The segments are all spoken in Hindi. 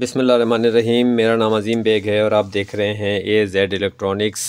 बिस्मिल्लाहिर्रहमानिर्रहीम। मेरा नाम अजीम बेग है और आप देख रहे हैं AZ इलेक्ट्रॉनिक्स।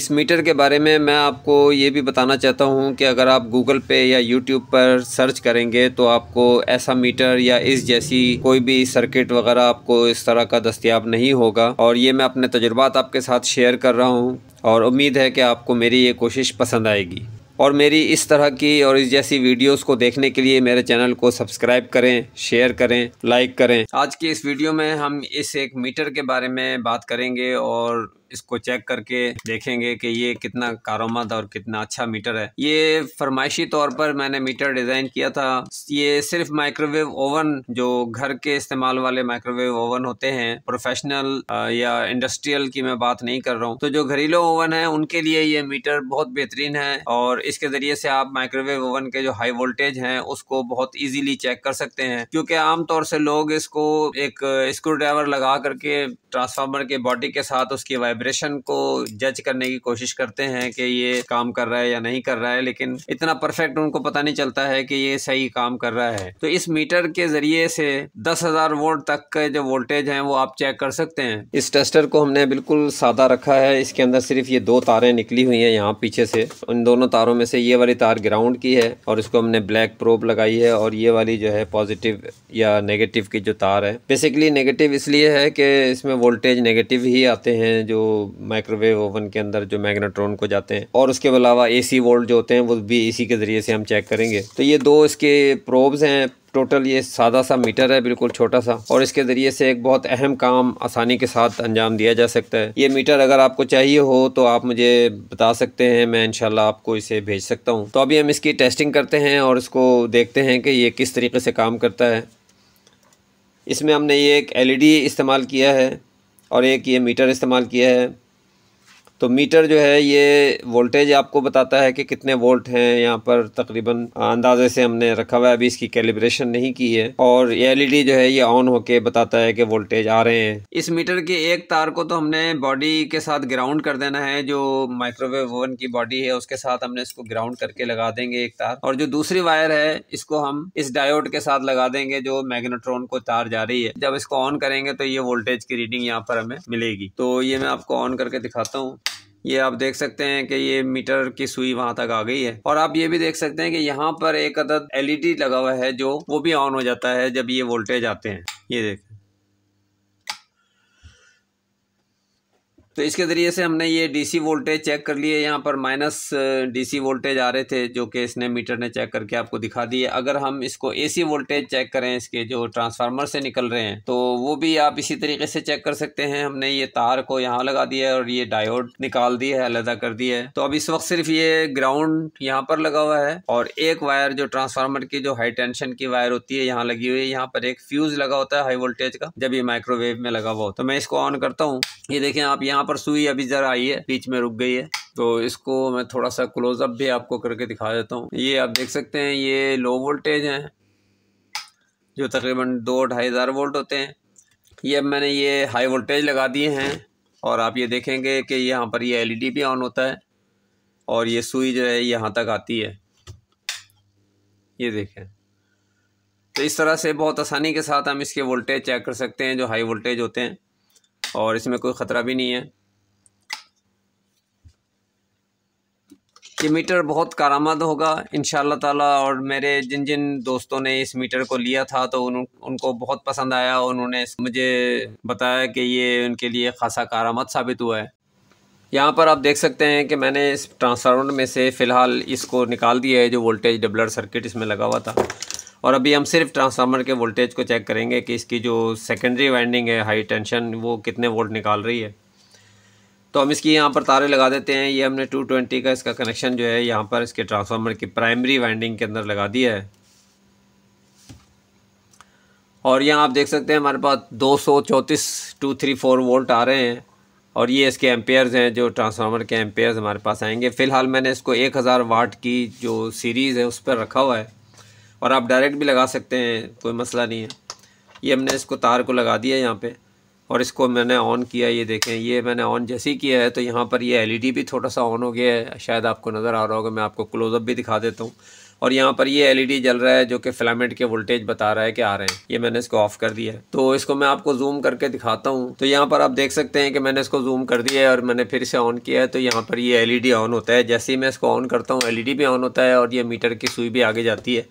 इस मीटर के बारे में मैं आपको ये भी बताना चाहता हूँ कि अगर आप गूगल पे या यूट्यूब पर सर्च करेंगे तो आपको ऐसा मीटर या इस जैसी कोई भी सर्किट वगैरह आपको इस तरह का दस्तियाब नहीं होगा। और ये मैं अपने तजुर्बात आपके साथ शेयर कर रहा हूँ और उम्मीद है कि आपको मेरी ये कोशिश पसंद आएगी। और मेरी इस तरह की और इस जैसी वीडियोस को देखने के लिए मेरे चैनल को सब्सक्राइब करें, शेयर करें, लाइक करें। आज की इस वीडियो में हम इस एक मीटर के बारे में बात करेंगे और इसको चेक करके देखेंगे कि ये कितना कारोमद और कितना अच्छा मीटर है। ये फरमाइशी तौर पर मैंने मीटर डिज़ाइन किया था। ये सिर्फ माइक्रोवेव ओवन, जो घर के इस्तेमाल वाले माइक्रोवेव ओवन होते हैं, प्रोफेशनल या इंडस्ट्रियल की मैं बात नहीं कर रहा हूँ, तो जो घरेलू ओवन है उनके लिए ये मीटर बहुत बेहतरीन है। और इसके ज़रिए से आप माइक्रोवेव ओवन के जो हाई वोल्टेज हैं उसको बहुत ईजीली चेक कर सकते हैं, क्योंकि आमतौर से लोग इसको एक स्क्रू ड्राइवर लगा करके ट्रांसफार्मर के बॉडी के साथ उसकी वाइब्रेशन को जज करने की कोशिश करते हैं कि ये काम कर रहा है या नहीं कर रहा है, लेकिन इतना परफेक्ट उनको पता नहीं चलता है कि ये सही काम कर रहा है। तो इस मीटर के जरिए से 10,000 वोल्ट तक के जो वोल्टेज हैं वो आप चेक कर सकते हैं। इस टेस्टर को हमने बिल्कुल सादा रखा है। इसके अंदर सिर्फ ये दो तारें निकली हुई हैं यहाँ पीछे से। उन दोनों तारों में से ये वाली तार ग्राउंड की है और इसको हमने ब्लैक प्रोब लगाई है, और ये वाली जो है पॉजिटिव या नेगेटिव की जो तार है। बेसिकली नेगेटिव इसलिए है कि इसमें वोल्टेज नेगेटिव ही आते हैं जो माइक्रोवेव ओवन के अंदर जो मैग्नेट्रॉन को जाते हैं, और उसके अलावा AC वोल्ट जो होते हैं वो भी इसी के ज़रिए से हम चेक करेंगे। तो ये दो इसके प्रोब्स हैं। टोटल ये सादा सा मीटर है, बिल्कुल छोटा सा, और इसके ज़रिए से एक बहुत अहम काम आसानी के साथ अंजाम दिया जा सकता है। ये मीटर अगर आपको चाहिए हो तो आप मुझे बता सकते हैं, मैं इंशाल्लाह आपको इसे भेज सकता हूँ। तो अभी हम इसकी टेस्टिंग करते हैं और इसको देखते हैं कि ये किस तरीके से काम करता है। इसमें हमने ये एक LED इस्तेमाल किया है और एक ये मीटर इस्तेमाल किया है। तो मीटर जो है ये वोल्टेज आपको बताता है कि कितने वोल्ट हैं। यहाँ पर तकरीबन अंदाजे से हमने रखा हुआ है, अभी इसकी कैलिब्रेशन नहीं की है। और ये LED जो है ये ऑन होके बताता है कि वोल्टेज आ रहे हैं। इस मीटर की एक तार को तो हमने बॉडी के साथ ग्राउंड कर देना है, जो माइक्रोवेव ओवन की बॉडी है उसके साथ हमने इसको ग्राउंड करके लगा देंगे एक तार, और जो दूसरी वायर है इसको हम इस डायोड के साथ लगा देंगे जो मैग्नेट्रॉन को तार जा रही है। जब इसको ऑन करेंगे तो ये वोल्टेज की रीडिंग यहाँ पर हमें मिलेगी। तो ये मैं आपको ऑन करके दिखाता हूँ। ये आप देख सकते हैं कि ये मीटर की सुई वहां तक आ गई है, और आप ये भी देख सकते हैं कि यहाँ पर एक अदद LED लगा हुआ है जो वो भी ऑन हो जाता है जब ये वोल्टेज आते हैं। ये देखें, तो इसके ज़रिए से हमने ये DC वोल्टेज चेक कर लिए। यहाँ पर -DC वोल्टेज आ रहे थे जो कि इसने मीटर ने चेक करके आपको दिखा दिए। अगर हम इसको AC वोल्टेज चेक करें, इसके जो ट्रांसफार्मर से निकल रहे हैं, तो वो भी आप इसी तरीके से चेक कर सकते हैं। हमने ये तार को यहाँ लगा दिया है और ये डायोड निकाल दिया है, अलहदा कर दिया है। तो अब इस वक्त सिर्फ ये ग्राउंड यहाँ पर लगा हुआ है, और एक वायर जो ट्रांसफार्मर की जो हाई टेंशन की वायर होती है यहाँ लगी हुई है। यहाँ पर एक फ्यूज़ लगा होता है हाई वोल्टेज का, जब ये माइक्रोवेव में लगा हुआ हो। तो मैं इसको ऑन करता हूँ। ये देखें आप, यहाँ पर सुई अभी जरा आई है, बीच में रुक गई है। तो इसको मैं थोड़ा सा क्लोजअप भी आपको करके दिखा देता हूँ। ये आप देख सकते हैं, ये लो वोल्टेज हैं जो तकरीबन 2-2,500 वोल्ट होते हैं। ये अब मैंने ये हाई वोल्टेज लगा दिए हैं, और आप ये देखेंगे कि यहाँ पर ये LED भी ऑन होता है और ये सुई जो है यहाँ तक आती है। ये देखें, तो इस तरह से बहुत आसानी के साथ हम इसके वोल्टेज चेक कर सकते हैं जो हाई वोल्टेज होते हैं, और इसमें कोई ख़तरा भी नहीं है। ये मीटर बहुत कारामद होगा इंशाल्लाह ताला। और मेरे जिन जिन दोस्तों ने इस मीटर को लिया था तो उनको बहुत पसंद आया, और उन्होंने मुझे बताया कि ये उनके लिए खासा कारामद साबित हुआ है। यहाँ पर आप देख सकते हैं कि मैंने इस ट्रांसफार्मर में से फ़िलहाल इसको निकाल दिया है जो वोल्टेज डबलर सर्किट इसमें लगा हुआ था, और अभी हम सिर्फ ट्रांसफार्मर के वोल्टेज को चेक करेंगे कि इसकी जो सेकेंडरी वाइंडिंग है हाई टेंशन वो कितने वोल्ट निकाल रही है। तो हम इसकी यहाँ पर तारे लगा देते हैं। ये हमने 220 का इसका कनेक्शन जो है यहाँ पर इसके ट्रांसफार्मर की प्राइमरी वाइंडिंग के अंदर लगा दिया है, और यहाँ आप देख सकते हैं हमारे पास 234 वोल्ट आ रहे हैं, और ये इसके एम्पेयर्स हैं जो ट्रांसफार्मर के एम्पेयर्स हमारे पास आएंगे। फ़िलहाल मैंने इसको 1000 वाट की जो सीरीज़ है उस पर रखा हुआ है, और आप डायरेक्ट भी लगा सकते हैं, कोई मसला नहीं है। ये हमने इसको तार को लगा दिया यहाँ पे, और इसको मैंने ऑन किया। ये देखें, ये मैंने ऑन जैसे ही किया है तो यहाँ पर ये LED भी थोड़ा सा ऑन हो गया है, शायद आपको नज़र आ रहा होगा। मैं आपको क्लोजअप भी दिखा देता हूँ। और यहाँ पर ये LED जल रहा है जो कि फिलामेंट के वोल्टेज बता रहा है कि आ रहे हैं। ये मैंने इसको ऑफ कर दिया है, तो इसको मैं आपको जूम करके दिखाता हूँ। तो यहाँ पर आप देख सकते हैं कि मैंने इसको जूम कर दिया है और मैंने फिर से ऑन किया है, तो यहाँ पर ये LED ऑन होता है। जैसे ही मैं इसको ऑन करता हूँ LED भी ऑन होता है और ये मीटर की सुई भी आगे जाती है।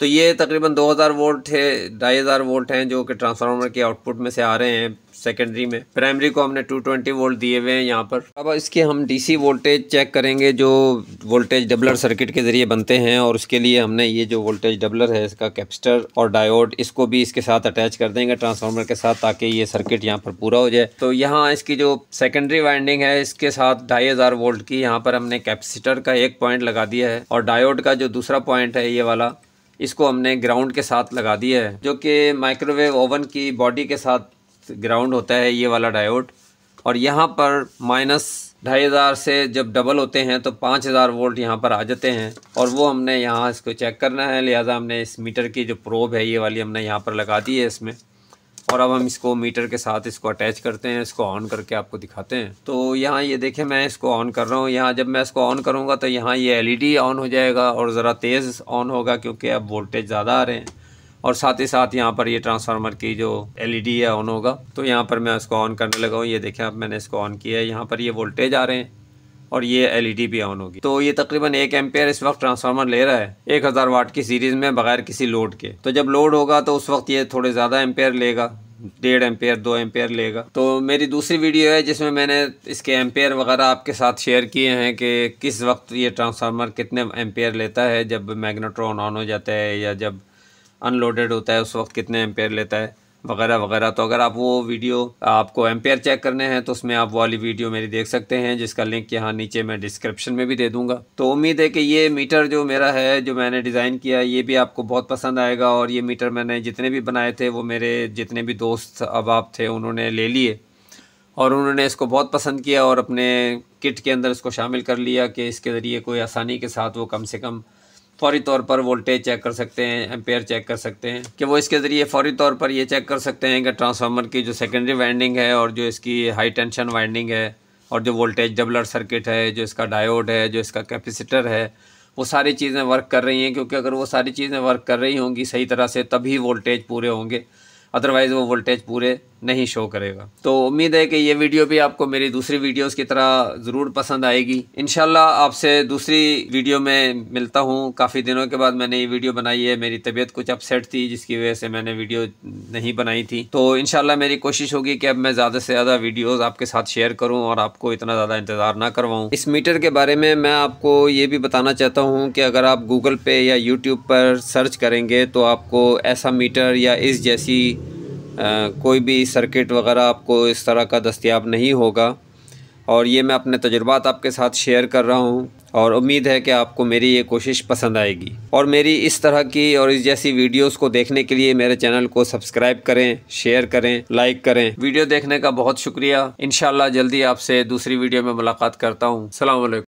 तो ये तकरीबन 2000 वोल्ट है, 2500 वोल्ट हैं जो कि ट्रांसफार्मर के आउटपुट में से आ रहे हैं। सेकेंडरी में प्राइमरी को हमने 220 वोल्ट दिए हुए हैं यहाँ पर। अब इसके हम DC वोल्टेज चेक करेंगे जो वोल्टेज डबलर सर्किट के ज़रिए बनते हैं, और उसके लिए हमने ये जो वोल्टेज डबलर है इसका कैपेसिटर और डायोड इसको भी इसके साथ अटैच कर देंगे ट्रांसफार्मर के साथ, ताकि ये सर्किट यहाँ पर पूरा हो जाए। तो यहाँ इसकी जो सेकेंडरी वाइंडिंग है इसके साथ 2500 वोल्ट की यहाँ पर हमने कैपेसिटर का एक पॉइंट लगा दिया है, और डायोड का जो दूसरा पॉइंट है ये वाला इसको हमने ग्राउंड के साथ लगा दिया है, जो कि माइक्रोवेव ओवन की बॉडी के साथ ग्राउंड होता है ये वाला डायोड। और यहाँ पर -2500 से जब डबल होते हैं तो 5000 वोल्ट यहाँ पर आ जाते हैं, और वो हमने यहाँ इसको चेक करना है। लिहाजा हमने इस मीटर की जो प्रोब है ये वाली हमने यहाँ पर लगा दी है इसमें, और अब हम इसको मीटर के साथ इसको अटैच करते हैं। इसको ऑन करके आपको दिखाते हैं। तो यहाँ ये देखें, मैं इसको ऑन कर रहा हूँ। यहाँ जब मैं इसको ऑन करूँगा तो यहाँ ये LED ऑन हो जाएगा और ज़रा तेज़ ऑन होगा क्योंकि अब वोल्टेज ज़्यादा आ रहे हैं, और साथ ही साथ यहाँ पर ये ट्रांसफार्मर की जो LED है ऑन होगा। तो यहाँ पर मैं इसको ऑन करने लगा हूँ। ये देखें, अब मैंने इसको ऑन किया है, यहाँ पर ये वोल्टेज आ रहे हैं और ये LED भी ऑन होगी। तो ये तकरीबन 1 एम्पेयर इस वक्त ट्रांसफार्मर ले रहा है 1000 वाट की सीरीज़ में बगैर किसी लोड के। तो जब लोड होगा तो उस वक्त ये थोड़े ज़्यादा एम्पेयर लेगा, 1.5 एम्पेयर 2 एम्पेयर लेगा। तो मेरी दूसरी वीडियो है जिसमें मैंने इसके एम्पेयर वगैरह आपके साथ शेयर किए हैं कि किस वक्त ये ट्रांसफार्मर कितने एम्पेयर लेता है, जब मैग्नेट्रॉन ऑन हो जाता है या जब अनलोडेड होता है उस वक्त कितने एम्पेयर लेता है वगैरह वगैरह। तो अगर आप वो वीडियो, आपको एम्पेयर चेक करने हैं तो उसमें आप वाली वीडियो मेरी देख सकते हैं, जिसका लिंक यहाँ नीचे मैं डिस्क्रिप्शन में भी दे दूँगा। तो उम्मीद है कि ये मीटर जो मेरा है, जो मैंने डिज़ाइन किया, ये भी आपको बहुत पसंद आएगा। और ये मीटर मैंने जितने भी बनाए थे वो मेरे जितने भी दोस्त अहबाब थे उन्होंने ले लिए, और उन्होंने इसको बहुत पसंद किया और अपने किट के अंदर इसको शामिल कर लिया कि इसके ज़रिए कोई आसानी के साथ वो कम से कम फ़ौरी तौर पर वोल्टेज चेक कर सकते हैं, एम्पेयर चेक कर सकते हैं, कि वो इसके ज़रिए फ़ौरी तौर पर ये चेक कर सकते हैं कि ट्रांसफार्मर की जो सेकेंडरी वाइंडिंग है और जो इसकी हाई टेंशन वाइंडिंग है और जो वोल्टेज डबलर सर्किट है, जो इसका डायोड है, जो इसका कैपेसिटर है, वो सारी चीज़ें वर्क कर रही हैं। क्योंकि अगर वो सारी चीज़ें वर्क कर रही होंगी सही तरह से तभी वोल्टेज पूरे होंगे, अदरवाइज़ वो वोल्टेज पूरे नहीं शो करेगा। तो उम्मीद है कि ये वीडियो भी आपको मेरी दूसरी वीडियोस की तरह ज़रूर पसंद आएगी। इंशाल्लाह आपसे दूसरी वीडियो में मिलता हूँ। काफ़ी दिनों के बाद मैंने ये वीडियो बनाई है। मेरी तबीयत कुछ अपसेट थी जिसकी वजह से मैंने वीडियो नहीं बनाई थी। तो इंशाल्लाह मेरी कोशिश होगी कि अब मैं ज़्यादा से ज़्यादा वीडियोज़ आपके साथ शेयर करूँ और आपको इतना ज़्यादा इंतज़ार ना करवाऊँ। इस मीटर के बारे में मैं आपको ये भी बताना चाहता हूँ कि अगर आप गूगल पे या यूट्यूब पर सर्च करेंगे तो आपको ऐसा मीटर या इस जैसी कोई भी सर्किट वगैरह आपको इस तरह का दस्तयाब नहीं होगा। और ये मैं अपने तजुर्बात आपके साथ शेयर कर रहा हूँ, और उम्मीद है कि आपको मेरी ये कोशिश पसंद आएगी। और मेरी इस तरह की और इस जैसी वीडियोस को देखने के लिए मेरे चैनल को सब्सक्राइब करें, शेयर करें, लाइक करें। वीडियो देखने का बहुत शुक्रिया। इंशाल्लाह जल्दी आपसे दूसरी वीडियो में मुलाकात करता हूँ। अस्सलाम वालेकुम।